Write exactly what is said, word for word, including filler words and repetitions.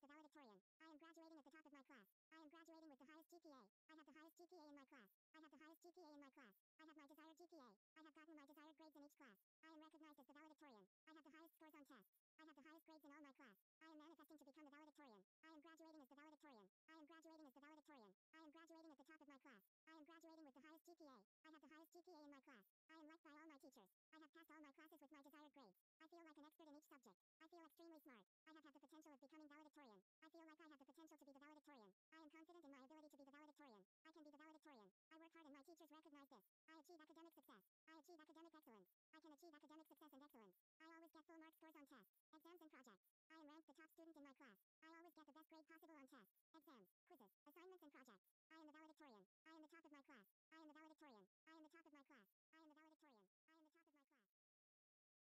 as valedictorian. I am graduating at the top of my class. I am graduating with the highest G P A. I have the highest G P A in my class. I have the highest G P A in my class. I have my desired G P A. I have gotten my desired grades in each class. I am recognized as the valedictorian. I have the highest scores on tests. I have the highest grades in all my class. I am manifesting to become the valedictorian. I am graduating as the valedictorian. I am graduating as the valedictorian. I am graduating at the top of my class. I am graduating with the highest G P A. I have the highest G P A in my class. I am liked by all my teachers. I have passed all my classes with my desired grades. I feel like an expert in each subject. I feel extremely smart. I have had the potential of becoming valedictorian. I feel like I have the potential to be the valedictorian. I am confident in my ability to be the valedictorian. I can be the valedictorian. I work hard and my teachers recognize this. I achieve academic